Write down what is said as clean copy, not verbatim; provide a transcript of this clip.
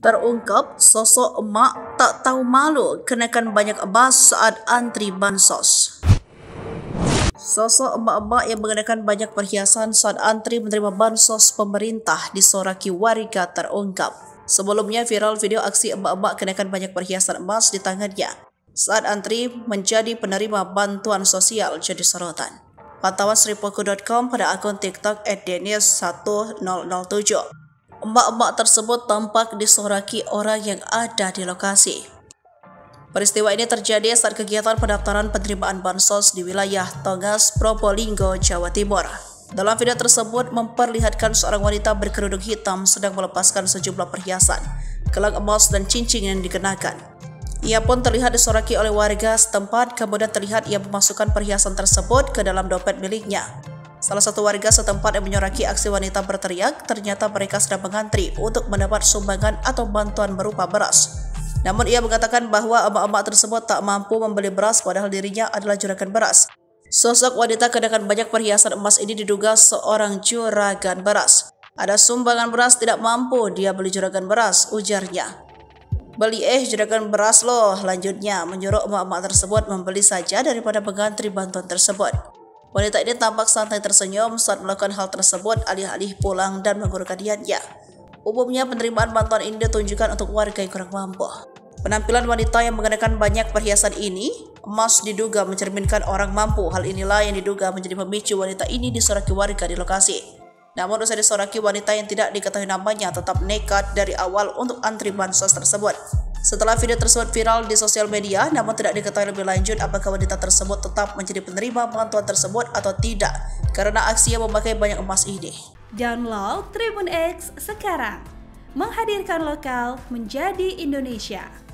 Terungkap sosok emak tak tahu malu kenakan banyak bas saat antri bansos. Sosok emak-emak yang mengenakan banyak perhiasan saat antri menerima bansos pemerintah disoraki warga terungkap. Sebelumnya viral video aksi emak-emak kenakan banyak perhiasan emas di tangannya saat antri menjadi penerima bantuan sosial jadi sorotan. Pantauan Sripoku.com pada akun TikTok @denis_1007. Emak-emak tersebut tampak disoraki orang yang ada di lokasi. Peristiwa ini terjadi saat kegiatan pendaftaran penerimaan bansos di wilayah Togas Probolinggo, Jawa Timur. Dalam video tersebut memperlihatkan seorang wanita berkerudung hitam sedang melepaskan sejumlah perhiasan, gelang emas dan cincin yang dikenakan. Ia pun terlihat disoraki oleh warga setempat, kemudian terlihat ia memasukkan perhiasan tersebut ke dalam dompet miliknya. Salah satu warga setempat yang menyoraki aksi wanita berteriak, ternyata mereka sedang mengantri untuk mendapat sumbangan atau bantuan berupa beras. Namun ia mengatakan bahwa emak-emak tersebut tak mampu membeli beras padahal dirinya adalah juragan beras. Sosok wanita kenakan banyak perhiasan emas ini diduga seorang juragan beras. "Ada sumbangan beras tidak mampu, dia beli juragan beras," ujarnya. "Beli juragan beras loh," lanjutnya, menyuruh emak-emak tersebut membeli saja daripada mengantri bantuan tersebut. Wanita ini tampak santai tersenyum saat melakukan hal tersebut alih-alih pulang dan mengurungkan niatnya. Umumnya penerimaan bantuan ini ditunjukkan untuk warga yang kurang mampu. Penampilan wanita yang mengenakan banyak perhiasan ini, emas diduga mencerminkan orang mampu. Hal inilah yang diduga menjadi pemicu wanita ini disoraki warga di lokasi. Namun usai disoraki, wanita yang tidak diketahui namanya tetap nekat dari awal untuk antri bansos tersebut. Setelah video tersebut viral di sosial media, namun tidak diketahui lebih lanjut apakah wanita tersebut tetap menjadi penerima bantuan tersebut atau tidak karena aksi yang memakai banyak emas ini. Download Tribun X sekarang, menghadirkan lokal menjadi Indonesia.